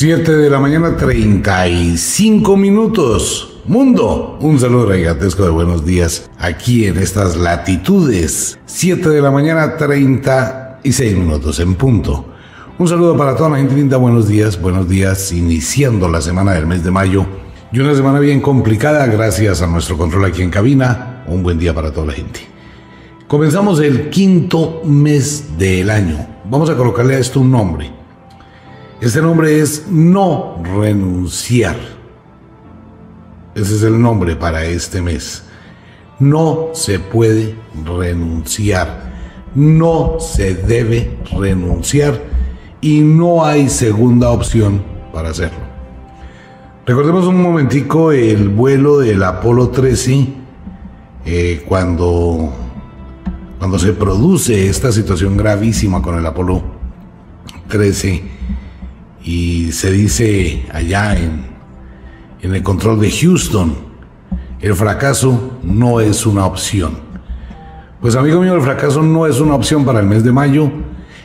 7 de la mañana, 35 minutos. Mundo, un saludo gigantesco de buenos días aquí en estas latitudes. 7 de la mañana, 36 minutos en punto. Un saludo para toda la gente linda, buenos días, iniciando la semana del mes de mayo. Y una semana bien complicada, gracias a nuestro control aquí en cabina. Un buen día para toda la gente. Comenzamos el quinto mes del año. Vamos a colocarle a esto un nombre. Este nombre es no renunciar. Ese es el nombre para este mes. No se puede renunciar. No se debe renunciar. Y no hay segunda opción para hacerlo. Recordemos un momentico el vuelo del Apollo 13. Cuando se produce esta situación gravísima con el Apollo 13 y se dice allá en el control de Houston, el fracaso no es una opción. Pues amigo mío, el fracaso no es una opción para el mes de mayo.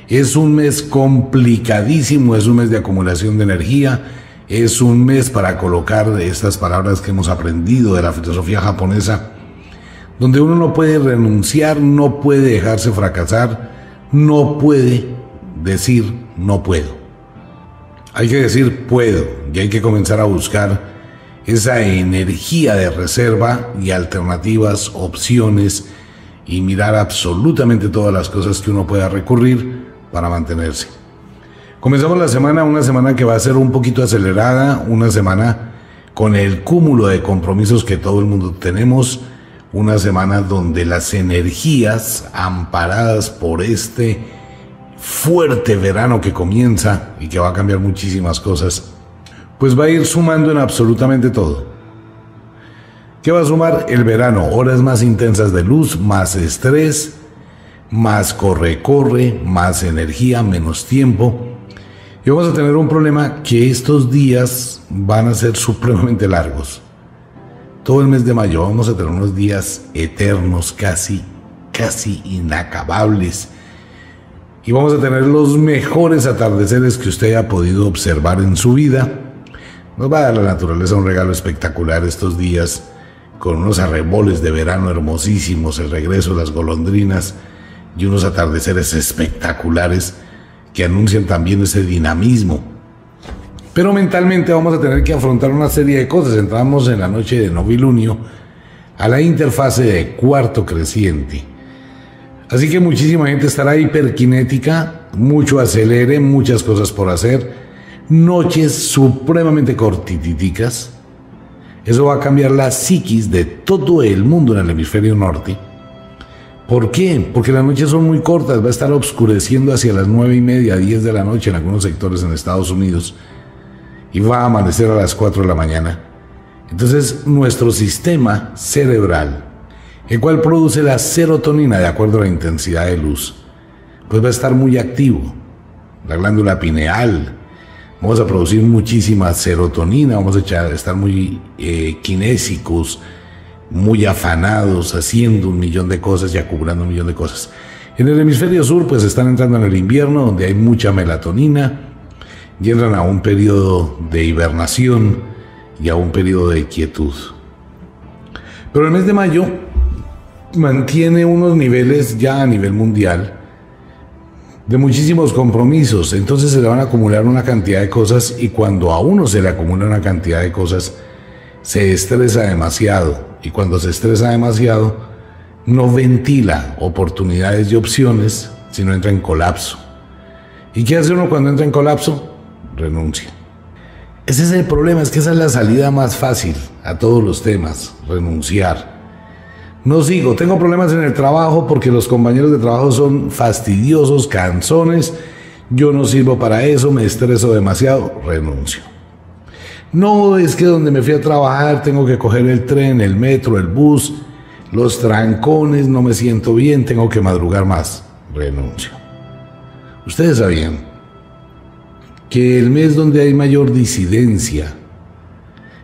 Es un mes complicadísimo, es un mes de acumulación de energía, es un mes para colocar estas palabras que hemos aprendido de la filosofía japonesa, donde uno no puede renunciar, no puede dejarse fracasar, no puede decir no puedo. Hay que decir puedo y hay que comenzar a buscar esa energía de reserva y alternativas, opciones y mirar absolutamente todas las cosas que uno pueda recurrir para mantenerse. Comenzamos la semana, una semana que va a ser un poquito acelerada, una semana con el cúmulo de compromisos que todo el mundo tenemos. Una semana donde las energías amparadas por este fuerte verano que comienza y que va a cambiar muchísimas cosas, pues va a ir sumando en absolutamente todo. ¿Qué va a sumar? El verano, horas más intensas de luz, más estrés, más corre-corre, más energía, menos tiempo. Y vamos a tener un problema que estos días van a ser supremamente largos. Todo el mes de mayo vamos a tener unos días eternos, casi inacabables. Y vamos a tener los mejores atardeceres que usted ha podido observar en su vida. Nos va a dar la naturaleza un regalo espectacular estos días, con unos arreboles de verano hermosísimos, el regreso de las golondrinas y unos atardeceres espectaculares que anuncian también ese dinamismo. Pero mentalmente vamos a tener que afrontar una serie de cosas. Entramos en la noche de novilunio a la interfase de cuarto creciente. Así que muchísima gente estará hiperkinética, mucho acelere, muchas cosas por hacer, noches supremamente cortiticas. Eso va a cambiar la psiquis de todo el mundo en el hemisferio norte. ¿Por qué? Porque las noches son muy cortas, va a estar oscureciendo hacia las 9:30, 10 de la noche en algunos sectores en Estados Unidos. Y va a amanecer a las 4 de la mañana. Entonces, nuestro sistema cerebral, el cual produce la serotonina de acuerdo a la intensidad de luz, pues va a estar muy activo. La glándula pineal, vamos a producir muchísima serotonina, vamos a estar muy kinésicos, muy afanados, haciendo un millón de cosas y acumulando un millón de cosas. En el hemisferio sur, pues están entrando en el invierno, donde hay mucha melatonina, y entran a un periodo de hibernación y a un periodo de quietud. Pero el mes de mayo mantiene unos niveles ya a nivel mundial de muchísimos compromisos. Entonces se le van a acumular una cantidad de cosas, y cuando a uno se le acumula una cantidad de cosas, se estresa demasiado. Y cuando se estresa demasiado, no ventila oportunidades y opciones, sino entra en colapso. ¿Y qué hace uno cuando entra en colapso? Renuncia. Ese es el problema, es que esa es la salida más fácil a todos los temas, renunciar. No sigo, tengo problemas en el trabajo porque los compañeros de trabajo son fastidiosos, cansones, yo no sirvo para eso, me estreso demasiado, renuncio. No, es que donde me fui a trabajar tengo que coger el tren, el metro, el bus, los trancones, no me siento bien, tengo que madrugar más, renuncio. Ustedes sabían que el mes donde hay mayor disidencia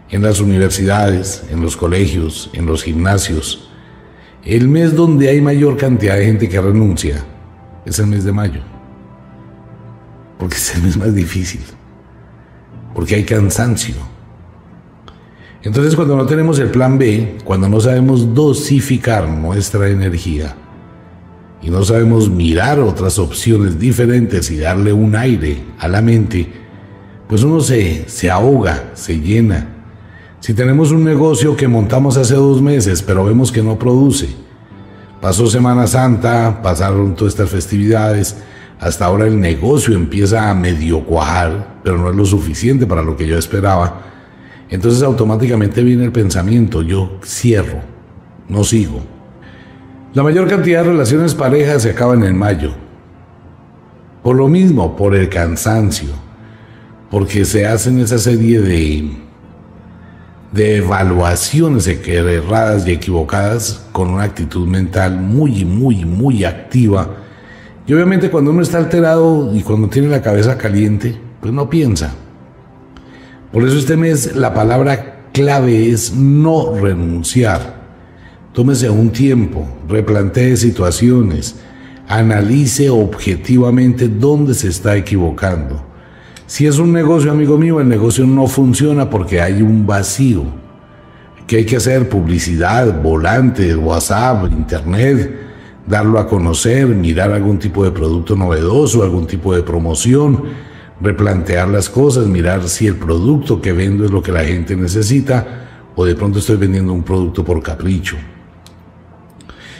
en las universidades, en los colegios, en los gimnasios, el mes donde hay mayor cantidad de gente que renuncia, es el mes de mayo. Porque es el mes más difícil. porque hay cansancio. Entonces, cuando no tenemos el plan B, cuando no sabemos dosificar nuestra energía y no sabemos mirar otras opciones diferentes y darle un aire a la mente, pues uno se ahoga, se llena. Si tenemos un negocio que montamos hace 2 meses, pero vemos que no produce, pasó Semana Santa, pasaron todas estas festividades, hasta ahora el negocio empieza a medio cuajar, pero no es lo suficiente para lo que yo esperaba, entonces automáticamente viene el pensamiento: yo cierro, no sigo. La mayor cantidad de relaciones parejas se acaban en mayo, por lo mismo, por el cansancio, porque se hacen esa serie de evaluaciones erradas y equivocadas con una actitud mental muy activa. Y obviamente cuando uno está alterado y cuando tiene la cabeza caliente, pues no piensa. Por eso este mes la palabra clave es no renunciar. Tómese un tiempo, replantee situaciones, analice objetivamente dónde se está equivocando. Si es un negocio, amigo mío, el negocio no funciona porque hay un vacío. ¿Qué hay que hacer? Publicidad, volantes, WhatsApp, internet, darlo a conocer, mirar algún tipo de producto novedoso, algún tipo de promoción, replantear las cosas, mirar si el producto que vendo es lo que la gente necesita o de pronto estoy vendiendo un producto por capricho.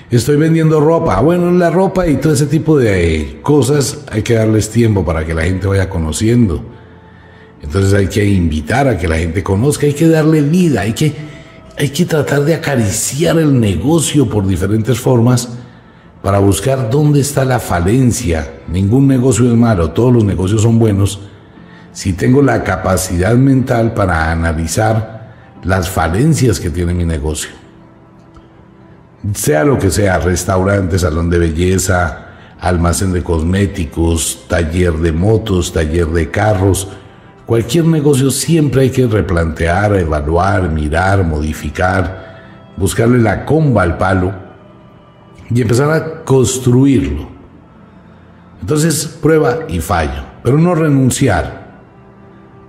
Estoy vendiendo ropa, bueno, la ropa y todo ese tipo de cosas hay que darles tiempo para que la gente vaya conociendo. Entonces hay que invitar a que la gente conozca, hay que darle vida, hay que tratar de acariciar el negocio por diferentes formas para buscar dónde está la falencia. Ningún negocio es malo, todos los negocios son buenos si tengo la capacidad mental para analizar las falencias que tiene mi negocio. Sea lo que sea, restaurante, salón de belleza, almacén de cosméticos, taller de motos, taller de carros, cualquier negocio siempre hay que replantear, evaluar, mirar, modificar, buscarle la comba al palo y empezar a construirlo. Entonces, prueba y fallo, pero no renunciar.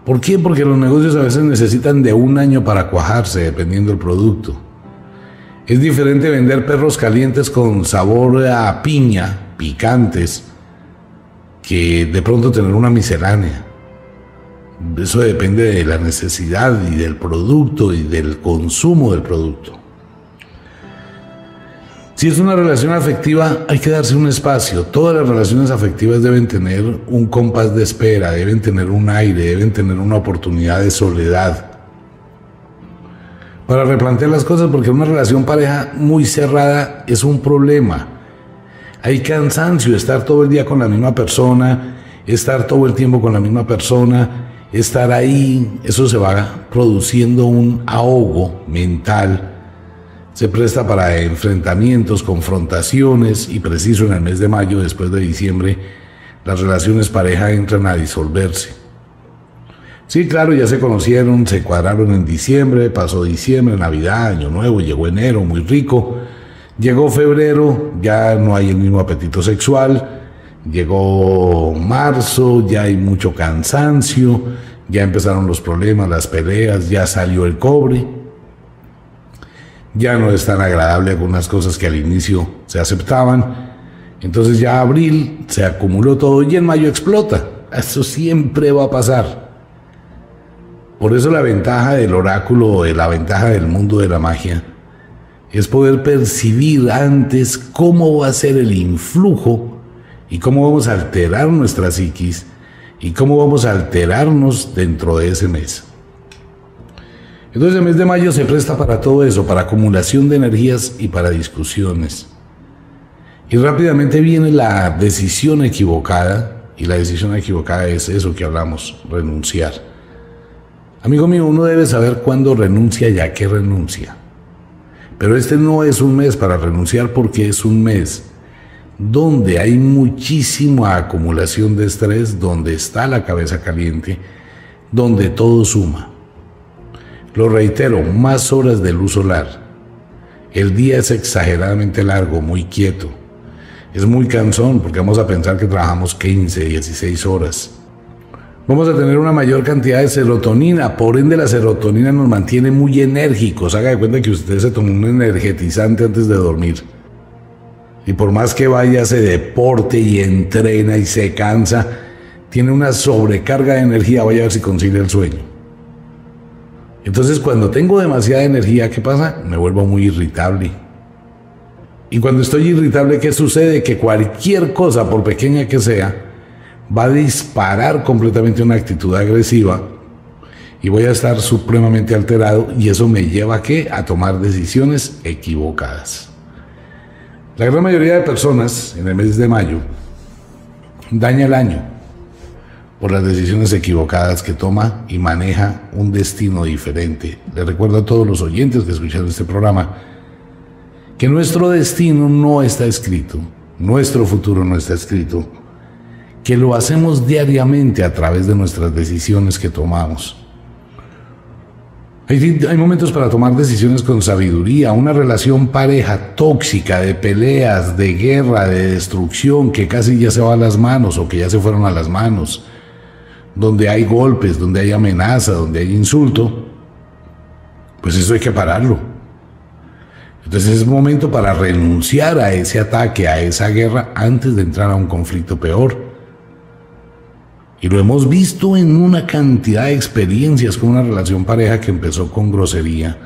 ¿Por qué? Porque los negocios a veces necesitan de 1 año para cuajarse, dependiendo del producto. Es diferente vender perros calientes con sabor a piña, picantes, que de pronto tener una miscelánea. Eso depende de la necesidad y del producto y del consumo del producto. Si es una relación afectiva, hay que darse un espacio. Todas las relaciones afectivas deben tener un compás de espera, deben tener un aire, deben tener una oportunidad de soledad, para replantear las cosas, porque una relación pareja muy cerrada es un problema. Hay cansancio, estar todo el día con la misma persona, estar todo el tiempo con la misma persona, estar ahí, eso se va produciendo un ahogo mental. Se presta para enfrentamientos, confrontaciones, y preciso en el mes de mayo, después de diciembre, las relaciones pareja entran a disolverse. Sí, claro, ya se conocieron, se cuadraron en diciembre, pasó diciembre, Navidad, Año Nuevo, llegó enero, muy rico. Llegó febrero, ya no hay el mismo apetito sexual. Llegó marzo, ya hay mucho cansancio, ya empezaron los problemas, las peleas, ya salió el cobre. Ya no es tan agradable algunas cosas que al inicio se aceptaban. Entonces ya abril se acumuló todo y en mayo explota. Eso siempre va a pasar. Por eso la ventaja del oráculo, la ventaja del mundo de la magia, es poder percibir antes cómo va a ser el influjo y cómo vamos a alterar nuestra psiquis y cómo vamos a alterarnos dentro de ese mes. Entonces el mes de mayo se presta para todo eso, para acumulación de energías y para discusiones. Y rápidamente viene la decisión equivocada, y la decisión equivocada es eso que hablamos, renunciar. Amigo mío, uno debe saber cuándo renuncia y a qué renuncia. Pero este no es un mes para renunciar, porque es un mes donde hay muchísima acumulación de estrés, donde está la cabeza caliente, donde todo suma. Lo reitero, más horas de luz solar. El día es exageradamente largo, muy quieto. Es muy cansón porque vamos a pensar que trabajamos 15, 16 horas. vamos a tener una mayor cantidad de serotonina. Por ende, la serotonina nos mantiene muy enérgicos. Haga de cuenta que usted se tomó un energetizante antes de dormir. Y por más que vaya, se deporte y entrena y se cansa, tiene una sobrecarga de energía. Vaya a ver si consigue el sueño. Entonces, cuando tengo demasiada energía, ¿qué pasa? Me vuelvo muy irritable. Y cuando estoy irritable, ¿qué sucede? Que cualquier cosa, por pequeña que sea, va a disparar completamente una actitud agresiva y voy a estar supremamente alterado, y eso me lleva ¿a qué? A tomar decisiones equivocadas. La gran mayoría de personas en el mes de mayo daña el año por las decisiones equivocadas que toma y maneja un destino diferente. Les recuerdo a todos los oyentes que escucharon este programa que nuestro destino no está escrito, nuestro futuro no está escrito, que lo hacemos diariamente a través de nuestras decisiones que tomamos. Hay momentos para tomar decisiones con sabiduría. Una relación pareja tóxica, de peleas, de guerra, de destrucción, que casi ya se va a las manos o que ya se fueron a las manos, donde hay golpes, donde hay amenaza, donde hay insulto, pues eso hay que pararlo. Entonces es momento para renunciar a ese ataque, a esa guerra, antes de entrar a un conflicto peor. Y lo hemos visto en una cantidad de experiencias con una relación pareja que empezó con grosería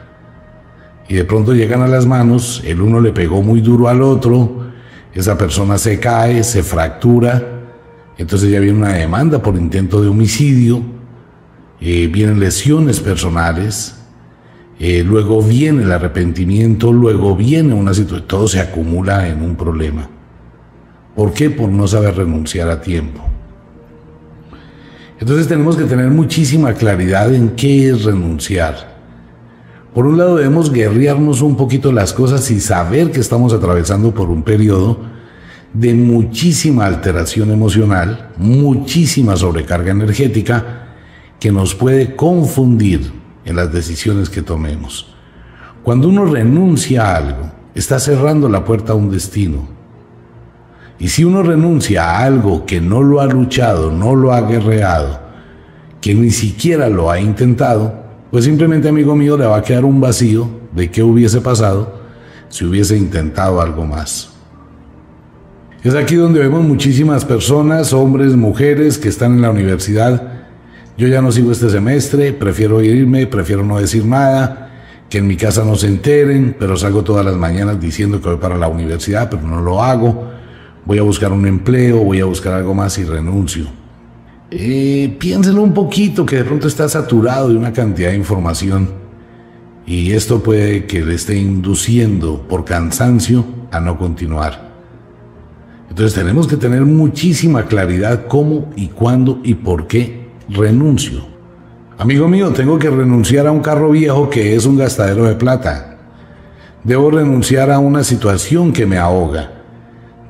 y de pronto llegan a las manos, el uno le pegó muy duro al otro, esa persona se cae, se fractura, entonces ya viene una demanda por intento de homicidio, vienen lesiones personales, luego viene el arrepentimiento, luego viene una situación, todo se acumula en un problema. ¿Por qué? Por no saber renunciar a tiempo. Entonces tenemos que tener muchísima claridad en qué es renunciar. Por un lado debemos guerrearnos un poquito las cosas y saber que estamos atravesando por un periodo de muchísima alteración emocional, muchísima sobrecarga energética que nos puede confundir en las decisiones que tomemos. Cuando uno renuncia a algo, está cerrando la puerta a un destino. Y si uno renuncia a algo que no lo ha luchado, no lo ha guerreado, que ni siquiera lo ha intentado, pues simplemente, amigo mío, le va a quedar un vacío de qué hubiese pasado si hubiese intentado algo más. Es aquí donde vemos muchísimas personas, hombres, mujeres, que están en la universidad. Yo ya no sigo este semestre, prefiero irme, prefiero no decir nada, que en mi casa no se enteren, pero salgo todas las mañanas diciendo que voy para la universidad, pero no lo hago. Voy a buscar un empleo, voy a buscar algo más y renuncio. Piénselo un poquito, que de pronto está saturado de una cantidad de información y esto puede que le esté induciendo por cansancio a no continuar. Entonces tenemos que tener muchísima claridad cómo y cuándo y por qué renuncio. Amigo mío, tengo que renunciar a un carro viejo que es un gastadero de plata. Debo renunciar a una situación que me ahoga.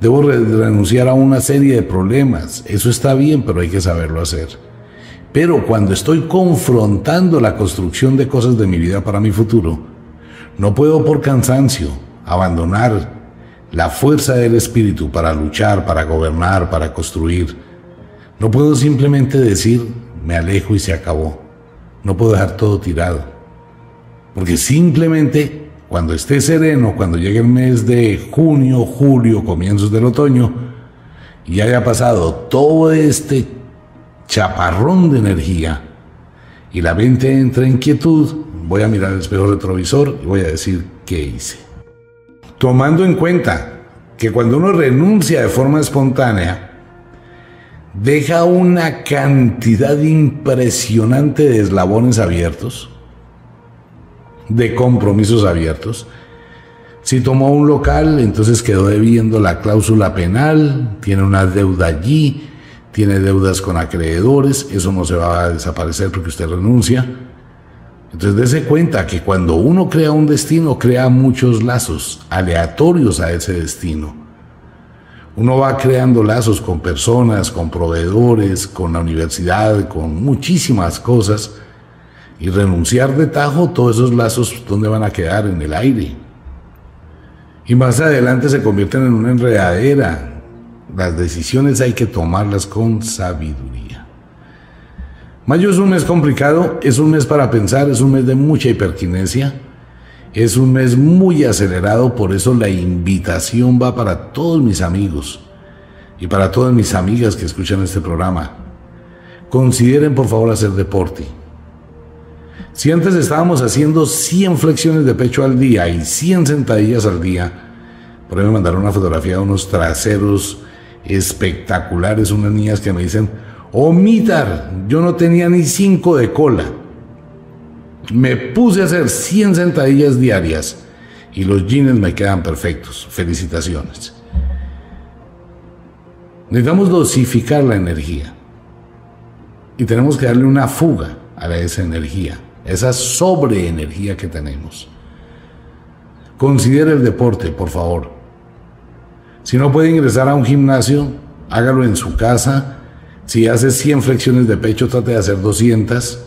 Debo renunciar a una serie de problemas. Eso está bien, pero hay que saberlo hacer. Pero cuando estoy confrontando la construcción de cosas de mi vida para mi futuro, no puedo por cansancio abandonar la fuerza del espíritu para luchar, para gobernar, para construir. No puedo simplemente decir, me alejo y se acabó. No puedo dejar todo tirado. Porque simplemente, cuando esté sereno, cuando llegue el mes de junio, julio, comienzos del otoño, y haya pasado todo este chaparrón de energía y la mente entra en quietud, voy a mirar el espejo retrovisor y voy a decir qué hice. Tomando en cuenta que cuando uno renuncia de forma espontánea, deja una cantidad impresionante de eslabones abiertos, de compromisos abiertos. Si tomó un local, entonces quedó debiendo la cláusula penal, tiene una deuda allí, tiene deudas con acreedores, eso no se va a desaparecer porque usted renuncia. Entonces dése cuenta que cuando uno crea un destino, crea muchos lazos aleatorios a ese destino. Uno va creando lazos con personas, con proveedores, con la universidad, con muchísimas cosas. Y renunciar de tajo, todos esos lazos, ¿dónde van a quedar? En el aire. Y más adelante se convierten en una enredadera. Las decisiones hay que tomarlas con sabiduría. Mayo es un mes complicado, es un mes para pensar, es un mes de mucha hiperquinesia, es un mes muy acelerado, por eso la invitación va para todos mis amigos y para todas mis amigas que escuchan este programa. Consideren por favor hacer deporte. Si antes estábamos haciendo 100 flexiones de pecho al día y 100 sentadillas al día, por ahí me mandaron una fotografía de unos traseros espectaculares, unas niñas que me dicen, oh, mitar, yo no tenía ni 5 de cola. Me puse a hacer 100 sentadillas diarias y los jeans me quedan perfectos. Felicitaciones. Necesitamos dosificar la energía y tenemos que darle una fuga a esa energía, esa sobreenergía que tenemos. Considere el deporte, por favor. Si no puede ingresar a un gimnasio, hágalo en su casa. Si hace 100 flexiones de pecho, trate de hacer 200.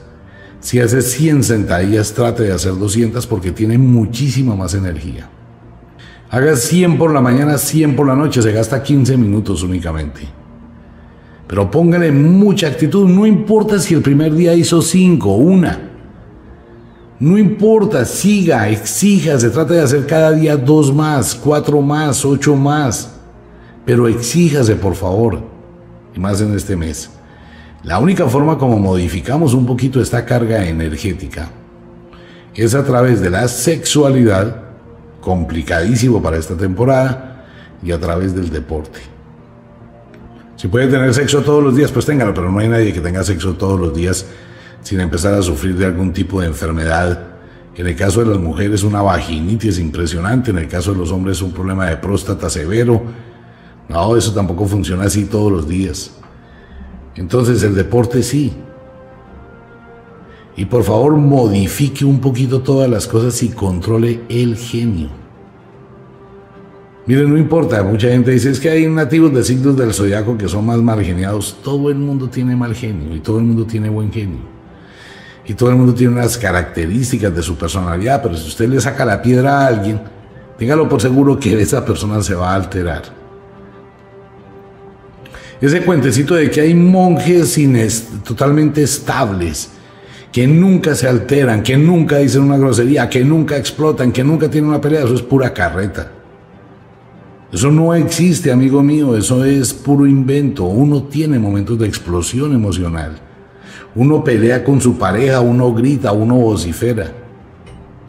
Si hace 100 sentadillas, trate de hacer 200 porque tiene muchísima más energía. Haga 100 por la mañana, 100 por la noche, se gasta 15 minutos únicamente. Pero póngale mucha actitud, no importa si el primer día hizo 5, una. No importa, siga, exija, se trata de hacer cada día 2 más, 4 más, 8 más. Pero exíjase, por favor, y más en este mes. La única forma como modificamos un poquito esta carga energética es a través de la sexualidad, complicadísimo para esta temporada, y a través del deporte. Si puede tener sexo todos los días, pues téngalo, pero no hay nadie que tenga sexo todos los días sin empezar a sufrir de algún tipo de enfermedad. En el caso de las mujeres, una vaginitis impresionante. En el caso de los hombres, un problema de próstata severo. No, eso tampoco funciona así todos los días. Entonces, el deporte sí. Y por favor, modifique un poquito todas las cosas y controle el genio. Miren, no importa, mucha gente dice, es que hay nativos de signos del zodiaco que son más marginados. Todo el mundo tiene mal genio y todo el mundo tiene buen genio. Y todo el mundo tiene unas características de su personalidad, pero si usted le saca la piedra a alguien, téngalo por seguro que esa persona se va a alterar. Ese cuentecito de que hay monjes totalmente estables, que nunca se alteran, que nunca dicen una grosería, que nunca explotan, que nunca tienen una pelea, eso es pura carreta. Eso no existe, amigo mío, eso es puro invento. Uno tiene momentos de explosión emocional. Uno pelea con su pareja, uno grita, uno vocifera.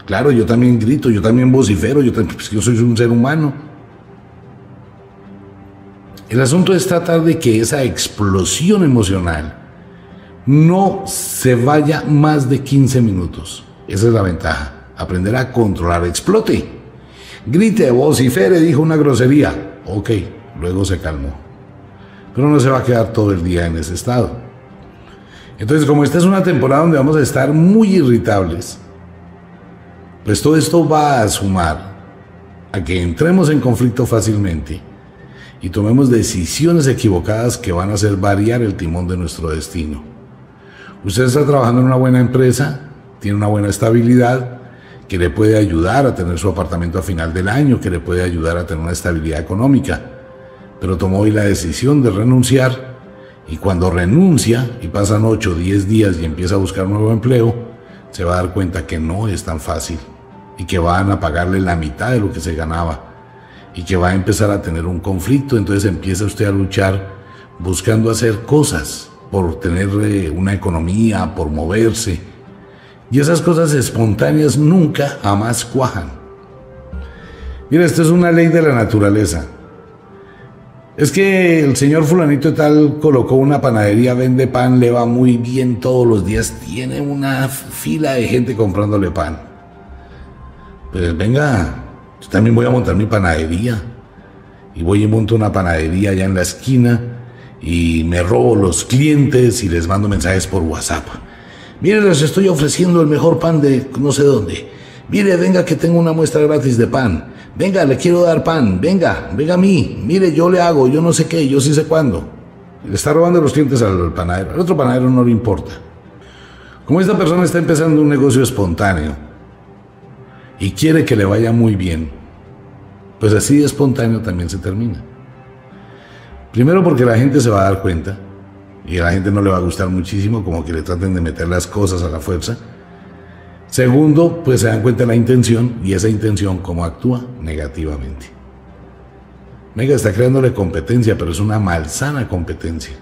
Claro, yo también grito, yo también vocifero, pues yo soy un ser humano. El asunto es tratar de que esa explosión emocional no se vaya más de 15 minutos. Esa es la ventaja, aprender a controlar, explote. Grite, vocifere, dijo una grosería. Ok, luego se calmó. Pero no se va a quedar todo el día en ese estado. Entonces, como esta es una temporada donde vamos a estar muy irritables, pues todo esto va a sumar a que entremos en conflicto fácilmente y tomemos decisiones equivocadas que van a hacer variar el timón de nuestro destino. Usted está trabajando en una buena empresa, tiene una buena estabilidad, que le puede ayudar a tener su apartamento a final del año, que le puede ayudar a tener una estabilidad económica. Pero tomó hoy la decisión de renunciar, y cuando renuncia y pasan 8 o 10 días y empieza a buscar un nuevo empleo, se va a dar cuenta que no es tan fácil y que van a pagarle la mitad de lo que se ganaba y que va a empezar a tener un conflicto. Entonces empieza usted a luchar buscando hacer cosas por tener una economía, por moverse. Y esas cosas espontáneas nunca jamás cuajan. Mira, esto es una ley de la naturaleza. Es que el señor fulanito tal colocó una panadería, vende pan, le va muy bien todos los días, tiene una fila de gente comprándole pan. Pues venga, yo también voy a montar mi panadería. Y voy y monto una panadería allá en la esquina y me robo los clientes y les mando mensajes por WhatsApp. Mire, les estoy ofreciendo el mejor pan de no sé dónde. Mire, venga que tengo una muestra gratis de pan. Venga, le quiero dar pan. Venga, venga a mí. Mire, yo le hago, yo no sé qué, yo sí sé cuándo. Le está robando los clientes al panadero. Al otro panadero no le importa. Como esta persona está empezando un negocio espontáneo y quiere que le vaya muy bien, pues así de espontáneo también se termina. Primero porque la gente se va a dar cuenta y a la gente no le va a gustar muchísimo, como que le traten de meter las cosas a la fuerza. Segundo, pues se dan cuenta de la intención y esa intención cómo actúa negativamente. Mega está creándole competencia, pero es una malsana competencia.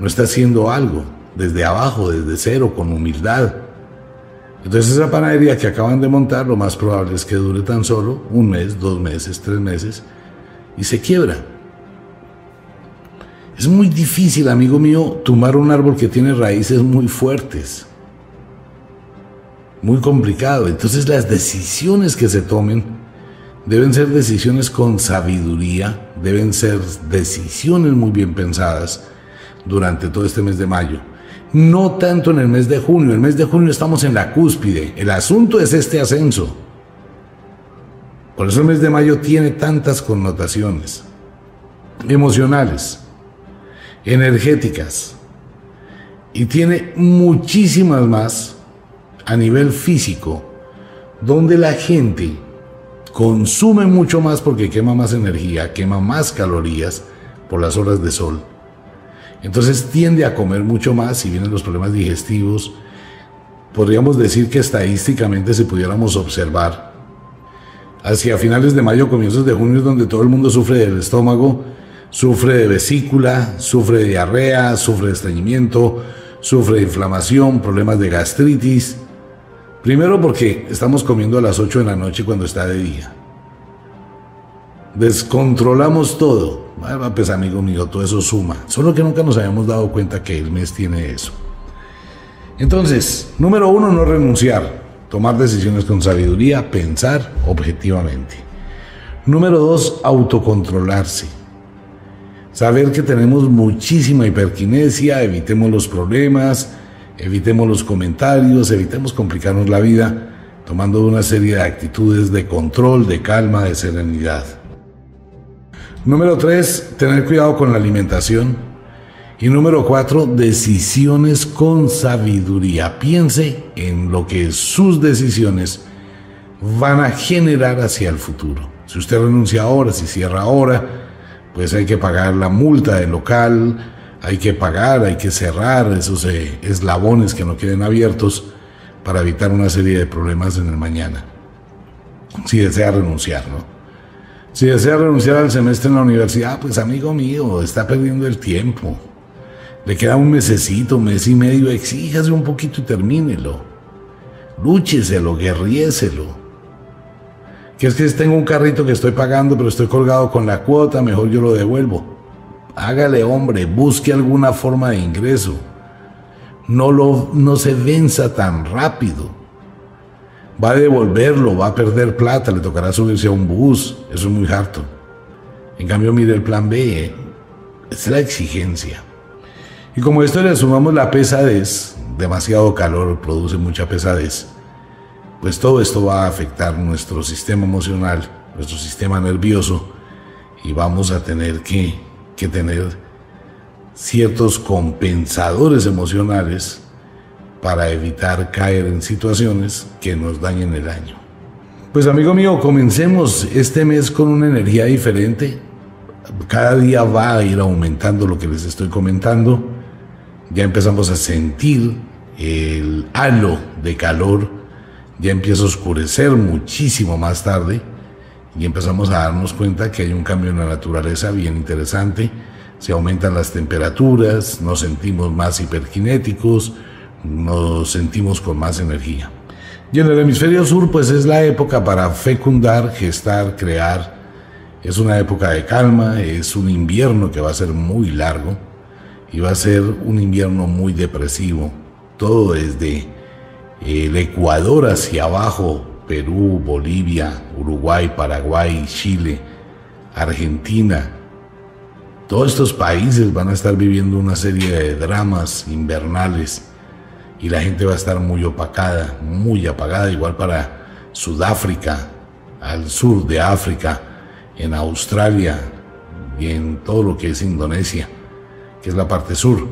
No está haciendo algo desde abajo, desde cero, con humildad. Entonces esa panadería que acaban de montar, lo más probable es que dure tan solo un mes, 2 meses, 3 meses y se quiebra. Es muy difícil, amigo mío, tumbar un árbol que tiene raíces muy fuertes. Muy complicado. Entonces las decisiones que se tomen deben ser decisiones con sabiduría, deben ser decisiones muy bien pensadas durante todo este mes de mayo. No tanto en el mes de junio. El mes de junio estamos en la cúspide. El asunto es este ascenso. Por eso el mes de mayo tiene tantas connotaciones emocionales, energéticas, y tiene muchísimas más a nivel físico, donde la gente consume mucho más porque quema más energía, quema más calorías por las horas de sol. Entonces tiende a comer mucho más y vienen los problemas digestivos. Podríamos decir que estadísticamente, si pudiéramos observar, hacia finales de mayo, comienzos de junio, es donde todo el mundo sufre del estómago, sufre de vesícula, sufre de diarrea, sufre de estreñimiento, sufre de inflamación, problemas de gastritis. Primero porque estamos comiendo a las 8 de la noche cuando está de día. Descontrolamos todo. Pues amigo mío, todo eso suma. Solo que nunca nos habíamos dado cuenta que el mes tiene eso. Entonces, número uno, no renunciar. Tomar decisiones con sabiduría, pensar objetivamente. Número dos, autocontrolarse. Saber que tenemos muchísima hiperquinesia, evitemos los problemas, evitemos los comentarios, evitemos complicarnos la vida, tomando una serie de actitudes de control, de calma, de serenidad. Número 3, tener cuidado con la alimentación. Y número 4, decisiones con sabiduría. Piense en lo que sus decisiones van a generar hacia el futuro. Si usted renuncia ahora, si cierra ahora, pues hay que pagar la multa del local, hay que pagar, hay que cerrar esos eslabones que no queden abiertos para evitar una serie de problemas en el mañana. Si desea renunciar, ¿no? Si desea renunciar al semestre en la universidad, pues amigo mío, está perdiendo el tiempo. Le queda un mesecito, mes y medio, exíjase un poquito y termínelo. Lúcheselo, guerriéselo. Que es que tengo un carrito que estoy pagando, pero estoy colgado con la cuota, mejor yo lo devuelvo. Hágale, hombre, busque alguna forma de ingreso. No se venza tan rápido. Va a devolverlo, va a perder plata, le tocará subirse a un bus, eso es muy harto. En cambio, mire el plan B, es la exigencia. Y como esto le sumamos la pesadez, demasiado calor produce mucha pesadez, pues todo esto va a afectar nuestro sistema emocional, nuestro sistema nervioso, y vamos a tener que tener ciertos compensadores emocionales para evitar caer en situaciones que nos dañen el año. Pues amigo mío, comencemos este mes con una energía diferente. Cada día va a ir aumentando lo que les estoy comentando. Ya empezamos a sentir el halo de calor. Ya empieza a oscurecer muchísimo más tarde. Y empezamos a darnos cuenta que hay un cambio en la naturaleza bien interesante. Se aumentan las temperaturas, nos sentimos más hiperkinéticos, nos sentimos con más energía. Y en el hemisferio sur, pues es la época para fecundar, gestar, crear. Es una época de calma, es un invierno que va a ser muy largo y va a ser un invierno muy depresivo. Todo desde el Ecuador hacia abajo, Perú, Bolivia, Uruguay, Paraguay, Chile, Argentina. Todos estos países van a estar viviendo una serie de dramas invernales. Y la gente va a estar muy opacada, muy apagada, igual para Sudáfrica, al sur de África, en Australia y en todo lo que es Indonesia, que es la parte sur.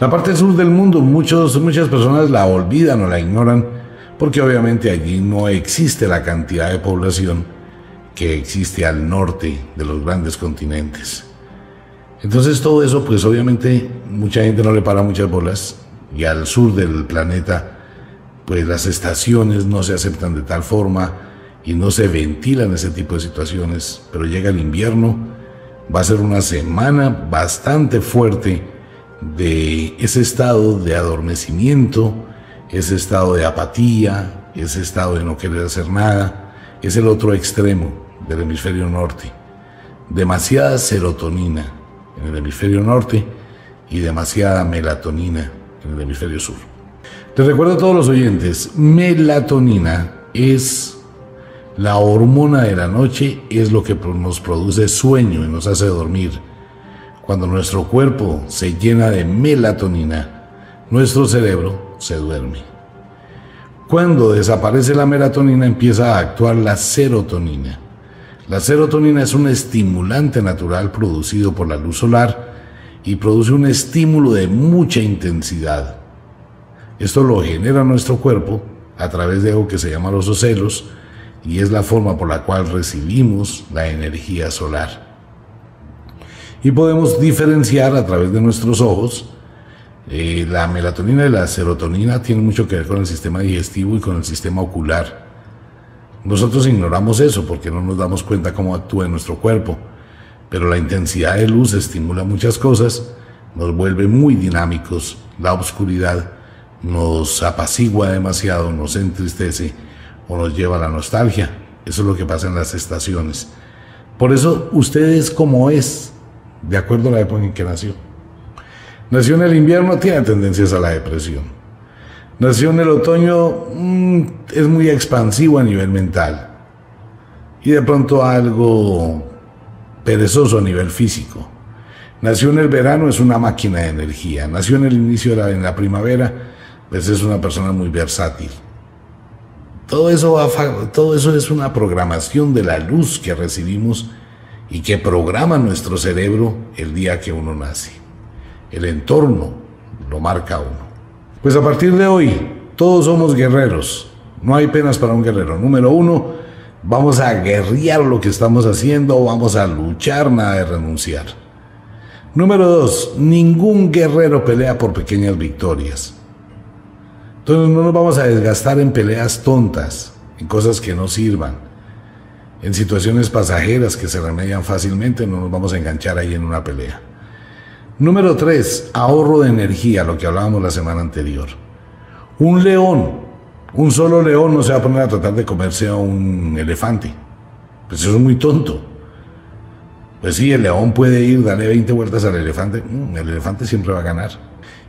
La parte sur del mundo, muchas personas la olvidan o la ignoran, porque obviamente allí no existe la cantidad de población que existe al norte de los grandes continentes. Entonces todo eso, pues obviamente mucha gente no le para muchas bolas, y al sur del planeta pues las estaciones no se aceptan de tal forma y no se ventilan ese tipo de situaciones. Pero llega el invierno, va a ser una semana bastante fuerte de ese estado de adormecimiento, ese estado de apatía, ese estado de no querer hacer nada. Es el otro extremo del hemisferio norte. Demasiada serotonina en el hemisferio norte y demasiada melatonina en el hemisferio sur. Les recuerdo a todos los oyentes, melatonina es la hormona de la noche, es lo que nos produce sueño y nos hace dormir. Cuando nuestro cuerpo se llena de melatonina, nuestro cerebro se duerme. Cuando desaparece la melatonina, empieza a actuar la serotonina. La serotonina es un estimulante natural producido por la luz solar y produce un estímulo de mucha intensidad. Esto lo genera nuestro cuerpo a través de algo que se llama los ocelos, y es la forma por la cual recibimos la energía solar. Y podemos diferenciar a través de nuestros ojos. La melatonina y la serotonina tienen mucho que ver con el sistema digestivo y con el sistema ocular. Nosotros ignoramos eso porque no nos damos cuenta cómo actúa en nuestro cuerpo, pero la intensidad de luz estimula muchas cosas, nos vuelve muy dinámicos. La oscuridad nos apacigua demasiado, nos entristece o nos lleva a la nostalgia. Eso es lo que pasa en las estaciones. Por eso usted es como es, de acuerdo a la época en que nació. Nació en el invierno, tiene tendencias a la depresión. Nació en el otoño, es muy expansivo a nivel mental, y de pronto algo perezoso a nivel físico. Nació en el verano, es una máquina de energía. Nació en el inicio de la primavera, pues es una persona muy versátil. Todo eso es una programación de la luz que recibimos y que programa nuestro cerebro el día que uno nace. El entorno lo marca uno. Pues a partir de hoy, todos somos guerreros. No hay penas para un guerrero. Número 1, vamos a guerrear lo que estamos haciendo, vamos a luchar, nada de renunciar. Número 2, ningún guerrero pelea por pequeñas victorias. Entonces no nos vamos a desgastar en peleas tontas, en cosas que no sirvan, en situaciones pasajeras que se remedian fácilmente. No nos vamos a enganchar ahí en una pelea. Número 3, ahorro de energía, lo que hablábamos la semana anterior. Un león, un solo león no se va a poner a tratar de comerse a un elefante, pues eso es muy tonto. Pues sí, el león puede ir, dale 20 vueltas al elefante, el elefante siempre va a ganar.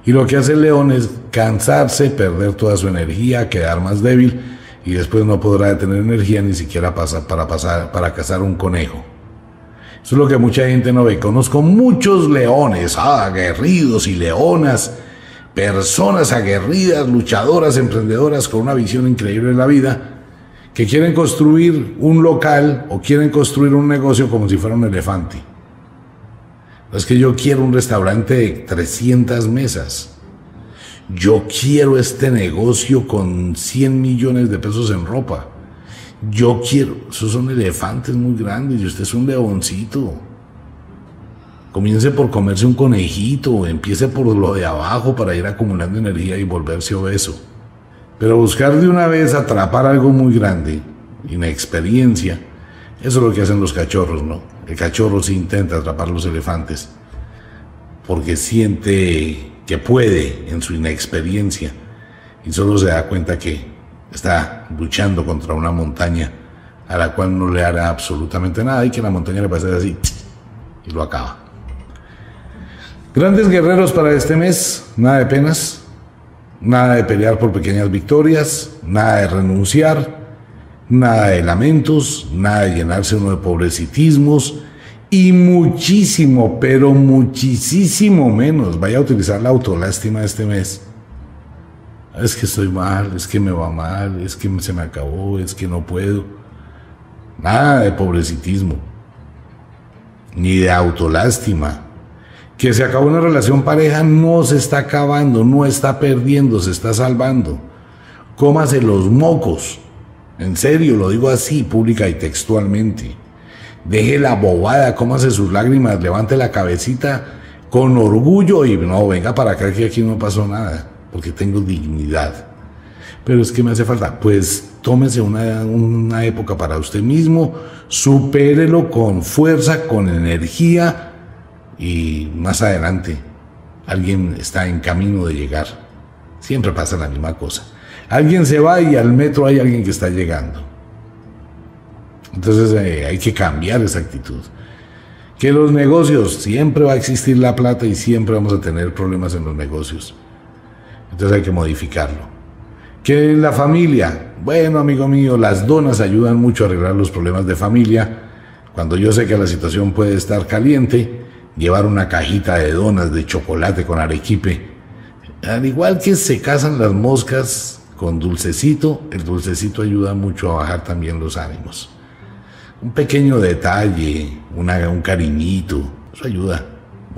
Y lo que hace el león es cansarse, perder toda su energía, quedar más débil, y después no podrá tener energía ni siquiera para cazar un conejo. Eso es lo que mucha gente no ve. Conozco muchos leones, aguerridos y leonas, personas aguerridas, luchadoras, emprendedoras, con una visión increíble de la vida, que quieren construir un local o quieren construir un negocio como si fuera un elefante. Es que yo quiero un restaurante de 300 mesas. Yo quiero este negocio con 100 millones de pesos en ropa. Yo quiero... Esos son elefantes muy grandes y usted es un leoncito. Comience por comerse un conejito, empiece por lo de abajo para ir acumulando energía y volverse obeso. Pero buscar de una vez atrapar algo muy grande, inexperiencia, eso es lo que hacen los cachorros, ¿no? El cachorro sí intenta atrapar los elefantes porque siente que puede en su inexperiencia, y solo se da cuenta que está luchando contra una montaña a la cual no le hará absolutamente nada, y que la montaña le va a hacer así y lo acaba. Grandes guerreros para este mes, nada de penas, nada de pelear por pequeñas victorias, nada de renunciar, nada de lamentos, nada de llenarse uno de pobrecitismos, y muchísimo, pero muchísimo menos vaya a utilizar la autolástima este mes. Es que estoy mal, es que me va mal, es que se me acabó, es que no puedo. Nada de pobrecitismo, ni de autolástima. Que se acabó una relación pareja, no se está acabando, no está perdiendo, se está salvando. Cómase los mocos, en serio, lo digo así, pública y textualmente. deje la bobada, cómase sus lágrimas, levante la cabecita con orgullo y no, venga para acá que aquí no pasó nada, porque tengo dignidad. Pero es que me hace falta, pues tómese una época para usted mismo, supérelo con fuerza, con energía y más adelante alguien está en camino de llegar. Siempre pasa la misma cosa. Alguien se va y al metro hay alguien que está llegando. Entonces hay que cambiar esa actitud. Que los negocios, siempre va a existir la plata y siempre vamos a tener problemas en los negocios. Entonces hay que modificarlo. Que la familia, bueno amigo mío, las donas ayudan mucho a arreglar los problemas de familia. Cuando yo sé que la situación puede estar caliente, llevar una cajita de donas de chocolate con arequipe. Al igual que se casan las moscas con dulcecito, el dulcecito ayuda mucho a bajar también los ánimos. Un pequeño detalle, un cariñito, eso ayuda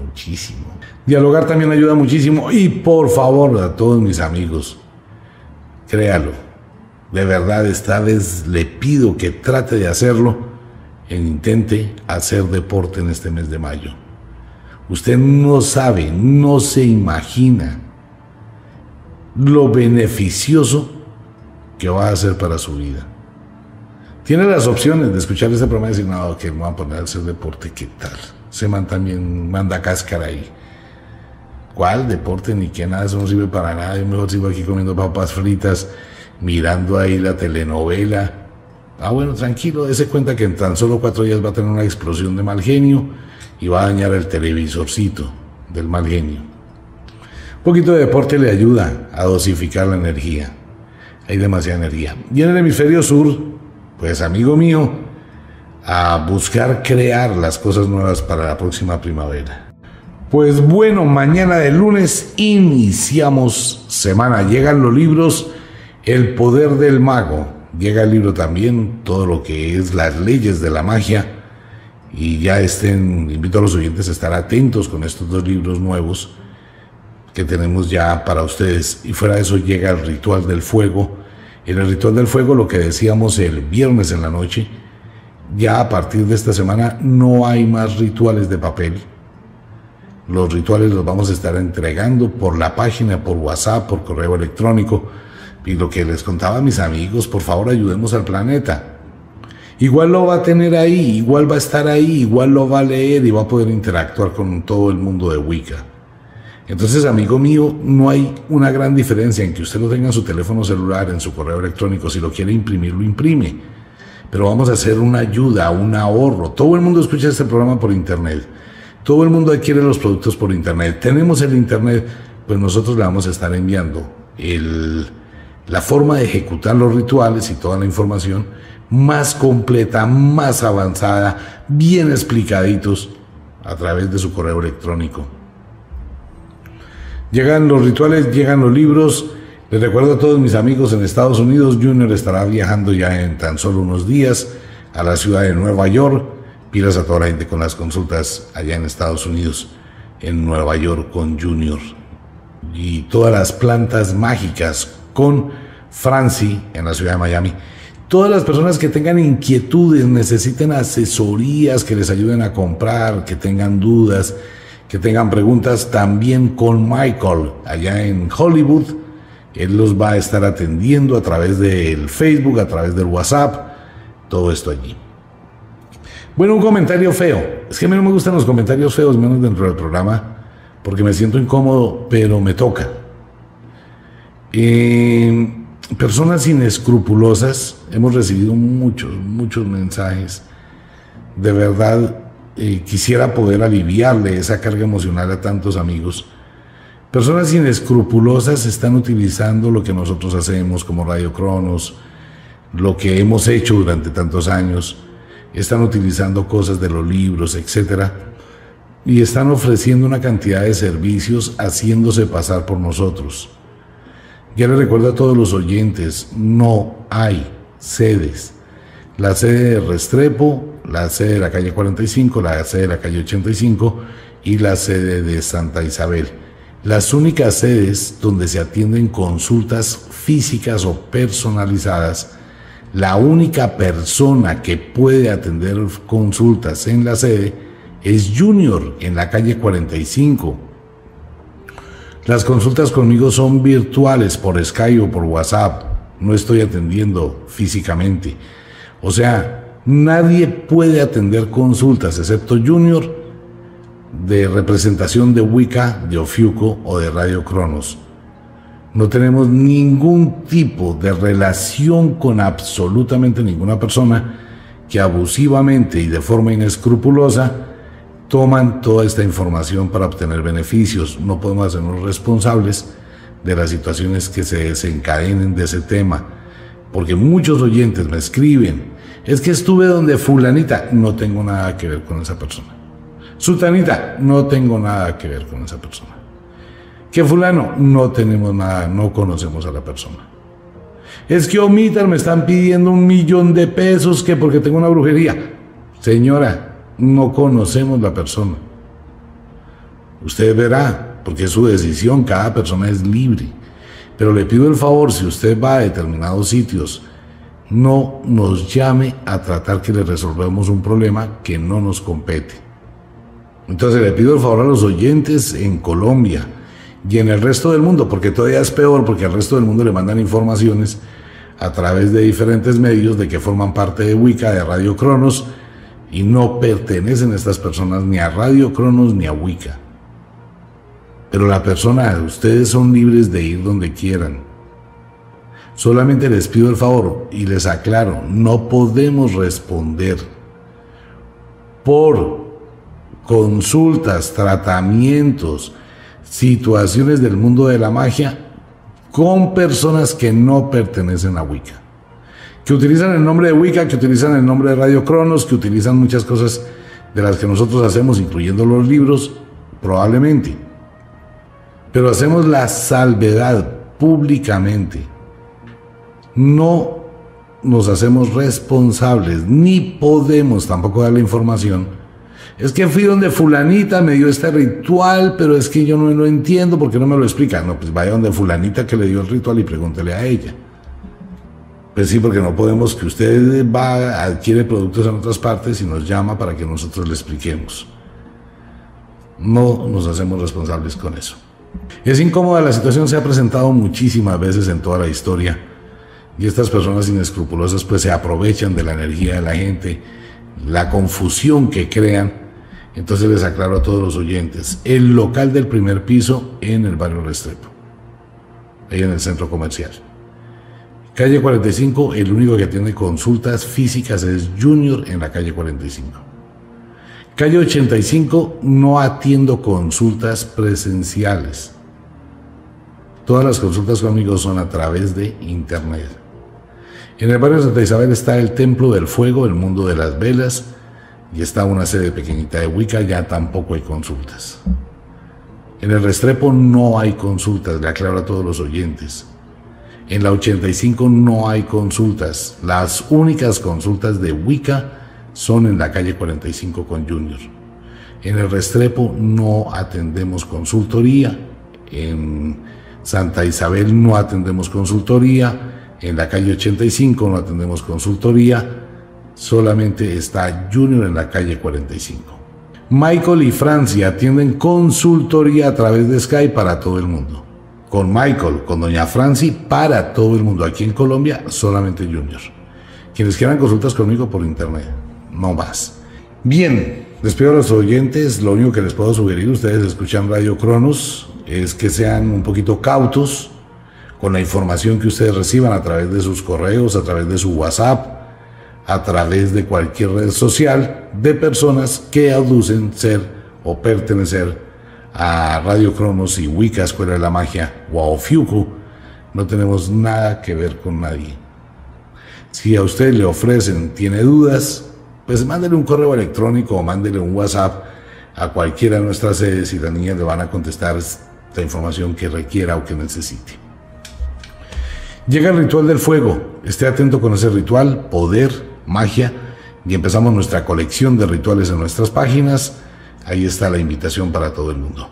muchísimo. Dialogar también ayuda muchísimo. Y por favor, a todos mis amigos, créalo, de verdad esta vez le pido que trate de hacerlo e intente hacer deporte en este mes de mayo. Usted no sabe, no se imagina lo beneficioso que va a ser para su vida. Tiene las opciones de escuchar este programa y decir, no, que me voy a poner a hacer deporte, ¿qué tal? Se man también manda cáscara ahí. ¿Cuál deporte? Ni que nada, eso no sirve para nada. Yo mejor sigo aquí comiendo papas fritas, mirando ahí la telenovela. Ah, bueno, tranquilo, dése cuenta que en tan solo 4 días va a tener una explosión de mal genio y va a dañar el televisorcito del mal genio. Un poquito de deporte le ayuda a dosificar la energía. Hay demasiada energía. Y en el hemisferio sur, pues amigo mío, a buscar crear las cosas nuevas para la próxima primavera. Pues bueno, mañana de lunes iniciamos semana. Llegan los libros El Poder del Mago. Llega el libro también, todo lo que es Las Leyes de la Magia. Y ya invito a los oyentes a estar atentos con estos 2 libros nuevos que tenemos ya para ustedes. Y fuera de eso llega el Ritual del Fuego. En el Ritual del Fuego, lo que decíamos el viernes en la noche, ya a partir de esta semana no hay más rituales de papel. Los rituales los vamos a estar entregando por la página, por WhatsApp, por correo electrónico. Y lo que les contaba a mis amigos, por favor ayudemos al planeta. Igual lo va a tener ahí, igual va a estar ahí, igual lo va a leer y va a poder interactuar con todo el mundo de Wicca. Entonces, amigo mío, no hay una gran diferencia en que usted lo tenga en su teléfono celular, en su correo electrónico. Si lo quiere imprimir, lo imprime. Pero vamos a hacer una ayuda, un ahorro. Todo el mundo escucha este programa por internet. Todo el mundo adquiere los productos por internet. Tenemos el internet, pues nosotros le vamos a estar enviando la forma de ejecutar los rituales y toda la información más completa, más avanzada, bien explicaditos a través de su correo electrónico. Llegan los rituales, llegan los libros. Les recuerdo a todos mis amigos en Estados Unidos, Junior estará viajando ya en tan solo unos días a la ciudad de Nueva York. Pilas a toda la gente con las consultas allá en Estados Unidos, en Nueva York con Junior. Y todas las plantas mágicas con Franci en la ciudad de Miami. Todas las personas que tengan inquietudes, necesiten asesorías que les ayuden a comprar, que tengan dudas, que tengan preguntas, también con Michael allá en Hollywood. Él los va a estar atendiendo a través del Facebook, a través del WhatsApp, todo esto allí. Bueno, un comentario feo. Es que a mí no me gustan los comentarios feos, menos dentro del programa, porque me siento incómodo, pero me toca. Personas inescrupulosas, hemos recibido muchos mensajes. De verdad, quisiera poder aliviarle esa carga emocional a tantos amigos. Personas inescrupulosas están utilizando lo que nosotros hacemos como Radio Kronos, lo que hemos hecho durante tantos años. Están utilizando cosas de los libros, etcétera, y están ofreciendo una cantidad de servicios haciéndose pasar por nosotros. Ya les recuerdo a todos los oyentes, no hay sedes. La sede de Restrepo, la sede de la calle 45, la sede de la calle 85 y la sede de Santa Isabel. Las únicas sedes donde se atienden consultas físicas o personalizadas la única persona que puede atender consultas en la sede es Junior, en la calle 45. Las consultas conmigo son virtuales por Skype o por WhatsApp. No estoy atendiendo físicamente. O sea, nadie puede atender consultas excepto Junior, de representación de Wicca, de Ofiuco o de Radio Kronos. No tenemos ningún tipo de relación con absolutamente ninguna persona que abusivamente y de forma inescrupulosa toman toda esta información para obtener beneficios. No podemos hacernos responsables de las situaciones que se desencadenen de ese tema, porque muchos oyentes me escriben: es que estuve donde fulanita, no tengo nada que ver con esa persona. Sutanita, no tengo nada que ver con esa persona. Que fulano, no tenemos nada, no conocemos a la persona. Es que Omitar me están pidiendo 1 millón de pesos que porque tengo una brujería. Señora, no conocemos la persona. Usted verá, porque es su decisión, cada persona es libre. Pero le pido el favor, si usted va a determinados sitios, no nos llame a tratar que le resolvemos un problema que no nos compete. Entonces le pido el favor a los oyentes en Colombia y en el resto del mundo, porque todavía es peor, porque al resto del mundo le mandan informaciones a través de diferentes medios de que forman parte de Wicca, de Radio Kronos, y no pertenecen estas personas ni a Radio Kronos ni a Wicca. Pero la persona, ustedes son libres de ir donde quieran. Solamente les pido el favor y les aclaro, no podemos responder por consultas, tratamientos, situaciones del mundo de la magia con personas que no pertenecen a Wicca, que utilizan el nombre de Wicca, que utilizan el nombre de Radio Kronos, que utilizan muchas cosas de las que nosotros hacemos, incluyendo los libros, probablemente. Pero hacemos la salvedad públicamente. No nos hacemos responsables, ni podemos tampoco dar la información. Es que fui donde fulanita, me dio este ritual, pero es que yo no lo entiendo porque no me lo explica. No, pues vaya donde fulanita que le dio el ritual y pregúntele a ella. Pues sí, porque no podemos que usted va, adquiere productos en otras partes y nos llama para que nosotros le expliquemos. No nos hacemos responsables con eso. Es incómoda la situación, se ha presentado muchísimas veces en toda la historia. Y estas personas inescrupulosas pues se aprovechan de la energía de la gente, la confusión que crean. Entonces les aclaro a todos los oyentes, el local del primer piso en el barrio Restrepo, ahí en el centro comercial, calle 45, el único que tiene consultas físicas es Junior en la calle 45. Calle 85 no atiendo consultas presenciales, todas las consultas conmigo son a través de internet. En el barrio Santa Isabel está el Templo del Fuego, el Mundo de las Velas, y está una sede pequeñita de Wicca, ya tampoco hay consultas. En el Restrepo no hay consultas, le aclaro a todos los oyentes. En la 85 no hay consultas, las únicas consultas de Wicca son en la calle 45 con Junior. En el Restrepo no atendemos consultoría, en Santa Isabel no atendemos consultoría, en la calle 85 no atendemos consultoría, solamente está Junior en la calle 45. Michael y Franci atienden consultoría a través de Skype para todo el mundo. Con Michael, con doña Franci, para todo el mundo. Aquí en Colombia, solamente Junior. Quienes quieran consultas conmigo por internet, no más. Bien, les pido a los oyentes, lo único que les puedo sugerir, ustedes escuchan Radio Kronos, es que sean un poquito cautos con la información que ustedes reciban a través de sus correos, a través de su WhatsApp, a través de cualquier red social, de personas que aducen ser o pertenecer a Radio Kronos y Wicca, Escuela de la Magia, o a Ofiuco. No tenemos nada que ver con nadie. Si a usted le ofrecen, tiene dudas, pues mándele un correo electrónico o mándele un WhatsApp a cualquiera de nuestras sedes y las niñas le van a contestar la información que requiera o que necesite. Llega el Ritual del Fuego, esté atento con ese ritual, poder, magia, y empezamos nuestra colección de rituales en nuestras páginas. Ahí está la invitación para todo el mundo.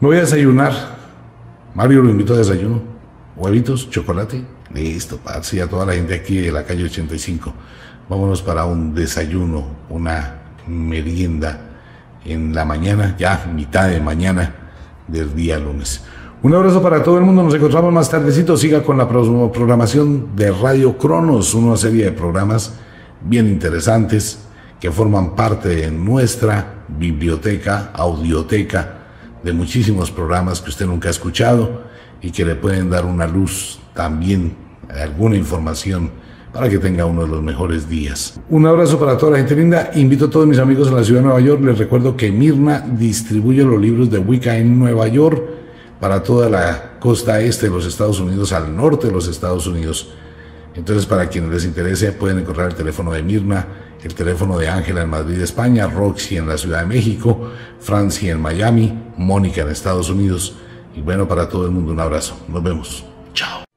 Me voy a desayunar. Mario lo invito a desayuno, huevitos, chocolate, Listo, Patsy, a toda la gente aquí de la calle 85. Vámonos para un desayuno, una merienda en la mañana, ya mitad de mañana del día lunes. Un abrazo para todo el mundo, nos encontramos más tardecito. Siga con la programación de Radio Kronos, una serie de programas bien interesantes que forman parte de nuestra biblioteca, audioteca, de muchísimos programas que usted nunca ha escuchado y que le pueden dar una luz también, alguna información para que tenga uno de los mejores días. Un abrazo para toda la gente linda. Invito a todos mis amigos en la ciudad de Nueva York. Les recuerdo que Mirna distribuye los libros de Wicca en Nueva York para toda la costa este de los Estados Unidos, al norte de los Estados Unidos. Entonces, para quienes les interese, pueden encontrar el teléfono de Mirna, el teléfono de Ángela en Madrid, España, Roxy en la Ciudad de México, Franci en Miami, Mónica en Estados Unidos. Y bueno, para todo el mundo un abrazo. Nos vemos. Chao.